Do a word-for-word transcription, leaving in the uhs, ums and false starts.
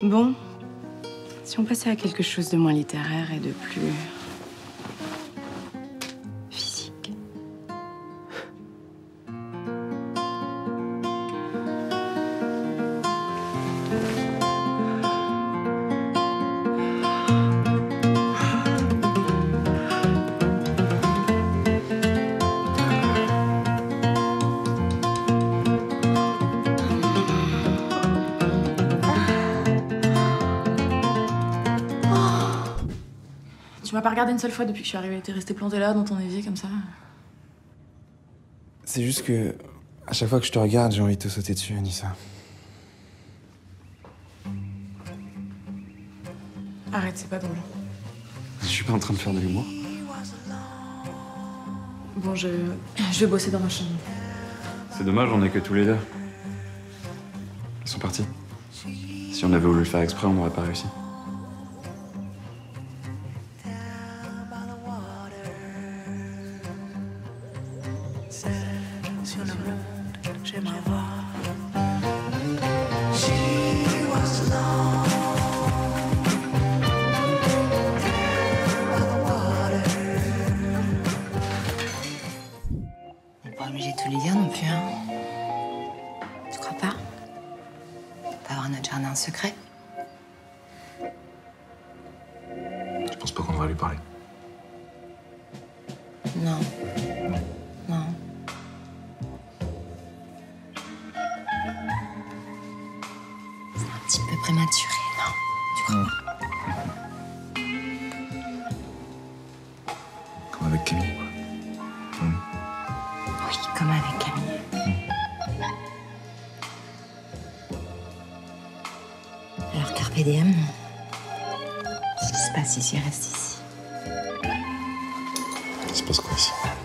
Bon, si on passait à quelque chose de moins littéraire et de plus... physique. Tu m'as pas regardé une seule fois depuis que je suis arrivée. T'es restée plantée là, dans ton évier, comme ça. C'est juste que... à chaque fois que je te regarde, j'ai envie de te sauter dessus, Anissa. Arrête, c'est pas drôle. Je suis pas en train de faire de l'humour. Bon, je... je vais bosser dans ma chambre. C'est dommage, on est que tous les deux. Ils sont partis. Si on avait voulu le faire exprès, on n'aurait pas réussi. Sur le monde, j'aimerais voir. On n'est pas obligé de tous les dire non plus, hein. Tu crois pas? On peut avoir notre jardin secret. Je pense pas qu'on devrait lui parler. Non. Non. Un petit peu prématuré, non? Tu crois pas? Comme avec Camille, quoi. Mmh. Oui, comme avec Camille. Mmh. Alors, carpe diem, ce qui se passe ici reste ici. Il se passe quoi ici?